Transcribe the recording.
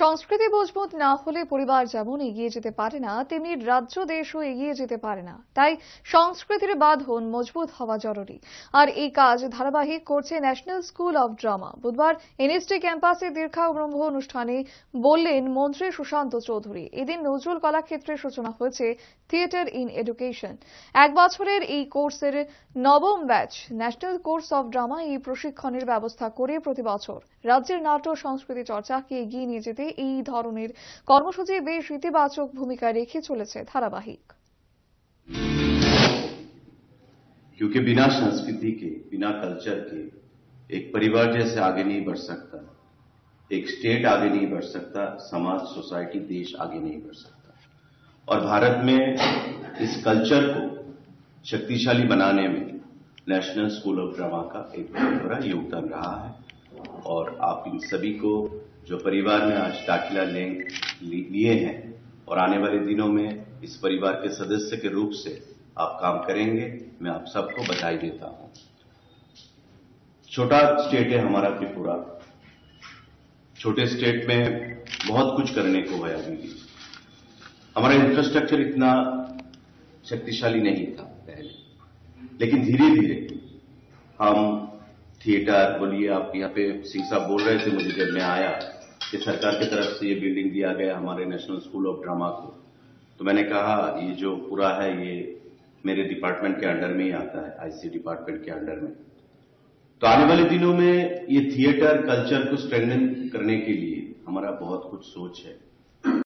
সংস্কৃতি মজবুত না হলে পরিবার যেমন এগিয়ে যেতে পারে না, তেমনি রাজ্য দেশও এগিয়ে যেতে পারে না। তাই সংস্কৃতির বাঁধন মজবুত হওয়া জরুরি। আর এই কাজ ধারাবাহিক করছে ন্যাশনাল স্কুল অব ড্রামা। বুধবার এনএসটি ক্যাম্পাসে দীক্ষারম্ভ অনুষ্ঠানে বললেন মন্ত্রী সুশান্ত চৌধুরী। এদিন নজরুল কলাক্ষেত্রে সূচনা হয়েছে থিয়েটার ইন এডুকেশন। এক বছরের এই কোর্সের নবম batch national course of drama এই প্রশিক্ষণের ব্যবস্থা করে প্রতি বছর রাজ্যের নাট্য সংস্কৃতি চর্চাকে এগিয়ে নিয়ে যেতে এই ধরনের কর্মসূচি বেশ ইতিবাচক ভূমিকা রেখে চলেছে ধারাবাহিক। क्योंकि बिना संस्कृति के, बिना कल्चर के एक परिवार जैसे आगे नहीं बढ़ सकता, एक स्टेट आगे नहीं बढ़ सकता, समाज, सोसाइटी, देश आगे नहीं बढ़ सकता। और भारत में इस कल्चर को शक्तिशाली बनाने में नेशनल स्कूल ऑफ ड्रामा का एक बहुत बड़ा योगदान रहा है। और आप इन सभी को जो परिवार में आज दाखिला लिए हैं और आने वाले दिनों में इस परिवार के सदस्य के रूप से आप काम करेंगे, मैं आप सबको बधाई देता हूं। छोटा स्टेट है हमारा त्रिपुरा। छोटे स्टेट में बहुत कुछ करने को है। अभी हमारा इंफ्रास्ट्रक्चर इतना शक्तिशाली नहीं था पहले, लेकिन धीरे धीरे हम थिएटर, बोलिए आप यहाँ पे सिंह साहब बोल रहे थे मुझे जब मैं आया कि सरकार की तरफ से ये बिल्डिंग दिया गया हमारे नेशनल स्कूल ऑफ ड्रामा को, तो मैंने कहा ये जो पूरा है ये मेरे डिपार्टमेंट के अंडर में ही आता है, आईसी डिपार्टमेंट के अंडर में। तो आने वाले दिनों में ये थिएटर कल्चर को स्ट्रेंथन करने के लिए हमारा बहुत कुछ सोच है।